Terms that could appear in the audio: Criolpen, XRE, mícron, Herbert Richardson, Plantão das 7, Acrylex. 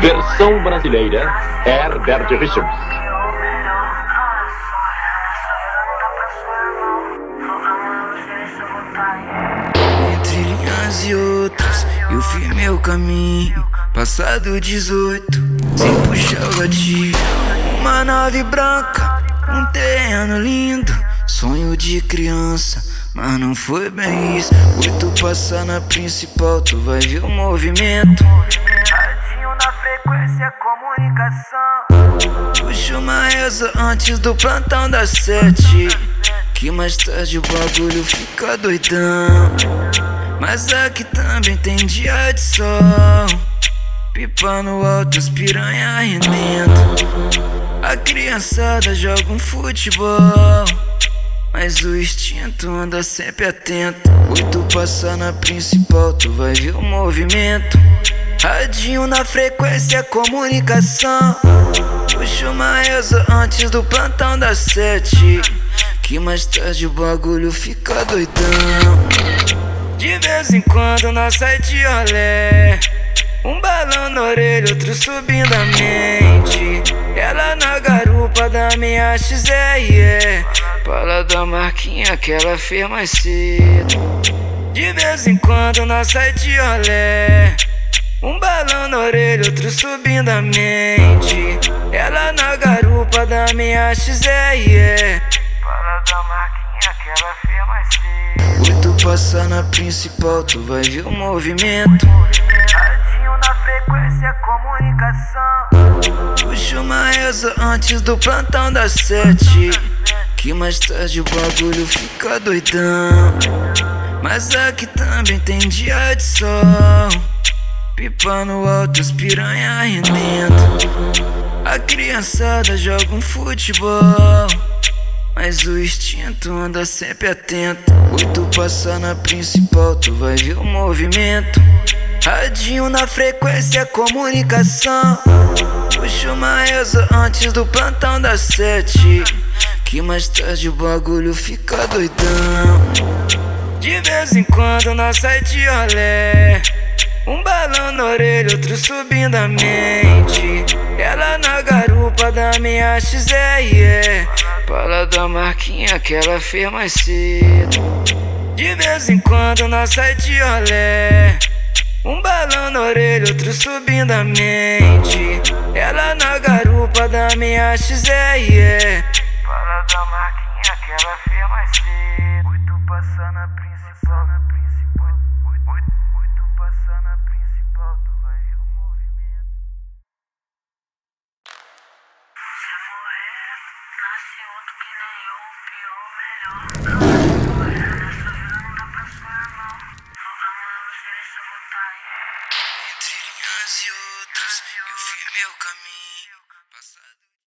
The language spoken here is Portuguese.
Versão brasileira, Herbert Richardson. Entre linhas e outras, eu fiz meu caminho. Passado 18, sem puxar o gatilho. Uma nave branca, um terreno lindo. Sonho de criança, mas não foi bem isso. Quando tu passar na principal, tu vai ver o movimento. Radinho na frequência, comunicação. Puxa uma reza antes do plantão das 7, que mais tarde o bagulho fica doidão. Mas aqui também tem dia de sol. Pipa no alto, as piranha rendendo. A criançada joga um futebol, mas o instinto anda sempre atento. Quando tu passar na principal, tu vai ver o movimento. Radinho na frequência, comunicação. Puxa uma reza antes do plantão das 7, que mais tarde o bagulho fica doidão. De vez em quando nós sai de olé, um balão na orelha, outro subindo a mente. Ela na garupa da minha XRE, fala da marquinha que ela fez mais cedo. De vez em quando nós sai de olé, um balão na orelha, outro subindo a mente. Ela na garupa da minha XRE, fala da marquinha que ela fez mais cedo. Quando tu passar na principal, tu vai ver o movimento. Radinho na frequência, comunicação. Puxa uma reza antes do plantão das 7, que mais tarde o bagulho fica doidão. Mas aqui também tem dia de sol. Pipa no alto, as piranha rendendo. A criançada joga um futebol, mas o instinto anda sempre atento. Quando tu passar na principal, tu vai ver o movimento. Radinho na frequência, comunicação. Puxa uma reza antes do plantão das 7, que mais tarde o bagulho fica doidão. De vez em quando nós sai de olé, um balão na orelha, outro subindo a mente. Ela na garupa da minha XRE, fala da marquinha que ela fez mais cedo. De vez em quando nós sai de olé, um balão na orelha, outro subindo a mente. Ela na garupa da minha XRE, fala da marquinha que ela fez mais cedo. Oito passar na principal, oito passar na principal, tu vai ver o movimento. Se morrer, nasce outro que nem eu, pior, melhor. Entre linhas e outras, eu fiz meu caminho.